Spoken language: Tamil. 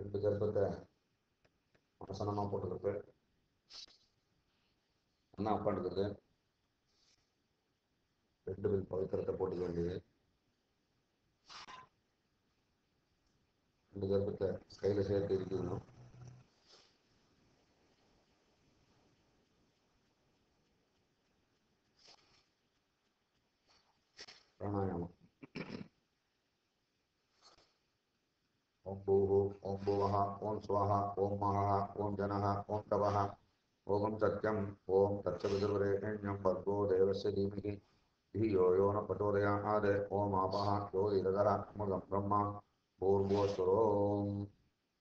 ரெண்டு கர்ப்பத்தை வசனமாக போட்டுக்கிறது, அண்ணா உட்காந்துக்கிறது, ரெண்டு பேர் பவித்திரத்தை போட்டுக்க வேண்டியது, ரெண்டு கர்ப்பத்தை கையில் சேர்த்து இருக்கணும். பிராணாயாமம் ஓம் பூஹு ஓம் பூவஹா ஓம் ஸ்வாஹா ஓம் மஹா ஓம் ஜனஹா ஓம் தவஹா ஓம் சத்யம் ஓம் தச்சபிதுர்வரேண்யம் பர்கோ தேவஸ்ய தீமஹி தியோ யோ ந பிரச்சோதயாத் ஓம் ஆபஹ யோ திரதரா அமுதம் பிரம்மா பூர்வோஸ்வரோம்.